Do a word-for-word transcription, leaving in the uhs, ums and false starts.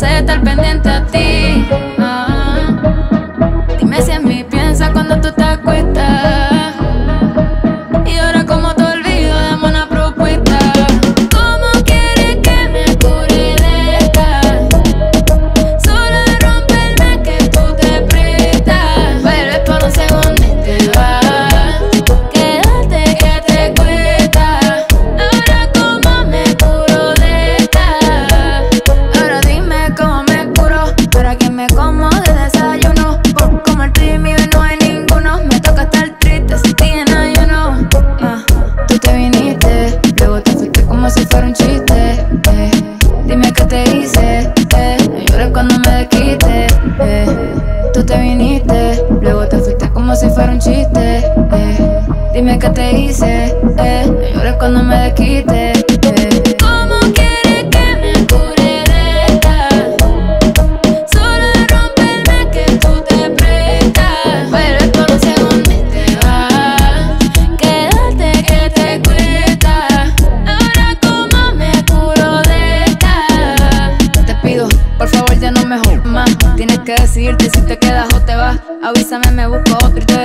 cansé de estar pendiente a ti. Ah, dime si en mí piensas cuando tú te acuestas. Y ahora como te olvido, dame una propuesta. ¿Cómo quieres que me cure de esta? Solo romperme que tú te prestas. Pero es por un segundo y te vas. Quédate que te cuesta. Ahora cómo me curo de esta. Ahora dime cómo me curo. Ahora que me como de desayuno. Por como el primi hoy no hay ninguno. Me toca estar triste sin ti en ayuno. Ah, tú te viniste, luego te fuiste como si fuera un chiste. eh. Dime qué te hice, eh. no llores cuando me desquite. eh. Tú te viniste, luego te fuiste como si fuera un chiste. eh. Dime qué te hice, eh. no llores cuando me desquite. eh. ¿Cómo quieres que me cure de esta? Solo romperme que tú te prestas. Pero es por un segundo y te vas. Quédate que te cuesta. Ahora cómo me curo de esta. Te pido, por favor ya no me jodas más. Tienes que decidirte si te quedas o te vas. Avísame, me busco otro y te